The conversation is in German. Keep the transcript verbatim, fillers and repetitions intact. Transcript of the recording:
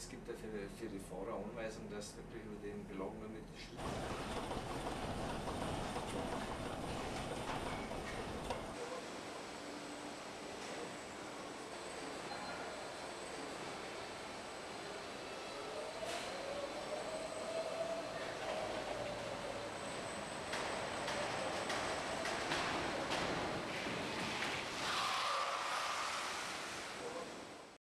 Es gibt ja für, für die Fahrer Anweisung, dass wirklich über den Belag nur mit Schlitten.